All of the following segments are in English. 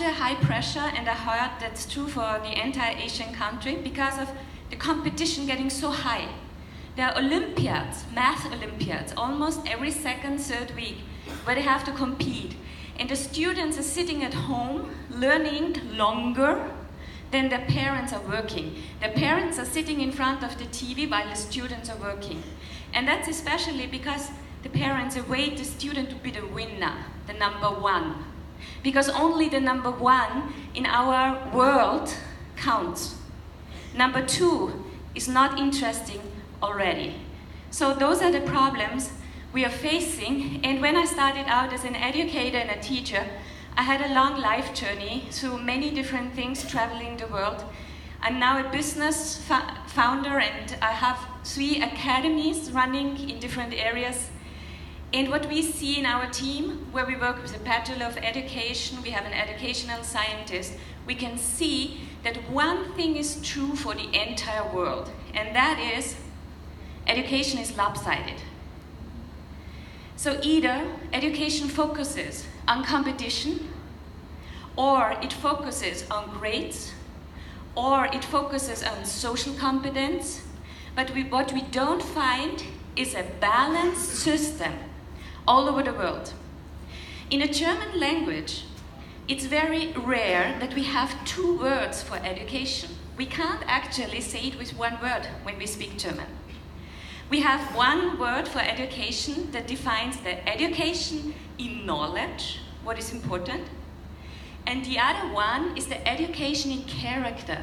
such a high pressure, and I heard that's true for the entire Asian country, because of the competition getting so high. There are Olympiads, math Olympiads, almost every second, third week, where they have to compete. And the students are sitting at home, learning longer than their parents are working. Their parents are sitting in front of the TV while the students are working. And that's especially because the parents await the student to be the winner, the number one. Because only the number one in our world counts. Number two is not interesting already. So those are the problems we are facing. And when I started out as an educator and a teacher, I had a long life journey through many different things, traveling the world. I'm now a business founder, and I have 3 academies running in different areas. And what we see in our team, where we work with a bachelor of education, we have an educational scientist, we can see that one thing is true for the entire world, and that is education is lopsided. So either education focuses on competition, or it focuses on grades, or it focuses on social competence, but what we don't find is a balanced system all over the world. In the German language, it's very rare that we have 2 words for education. We can't actually say it with one word when we speak German. We have one word for education that defines the education in knowledge, what is important, and the other one is the education in character.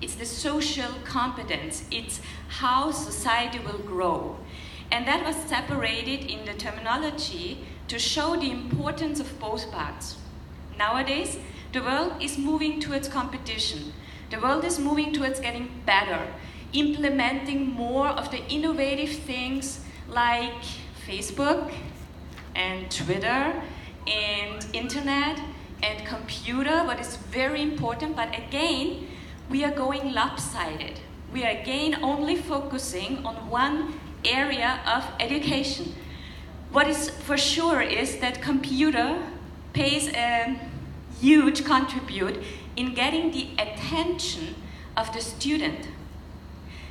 It's the social competence. It's how society will grow. And that was separated in the terminology to show the importance of both parts. Nowadays, the world is moving towards competition. The world is moving towards getting better, implementing more of the innovative things like Facebook and Twitter and internet and computer, what is very important. But again, we are going lopsided. We are again only focusing on one area of education. What is for sure is that computer pays a huge contribute in getting the attention of the student.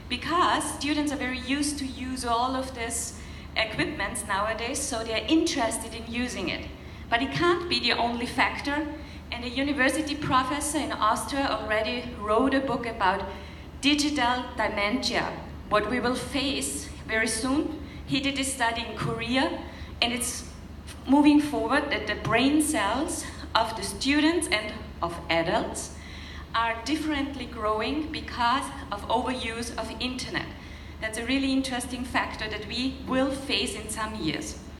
Because students are very used to use all of this equipment nowadays, so they are interested in using it. But it can't be the only factor. And a university professor in Austria already wrote a book about digital dementia, what we will face very soon. He did his study in Korea, and it's moving forward that the brain cells of the students and of adults are differently growing because of overuse of internet. That's a really interesting factor that we will face in some years.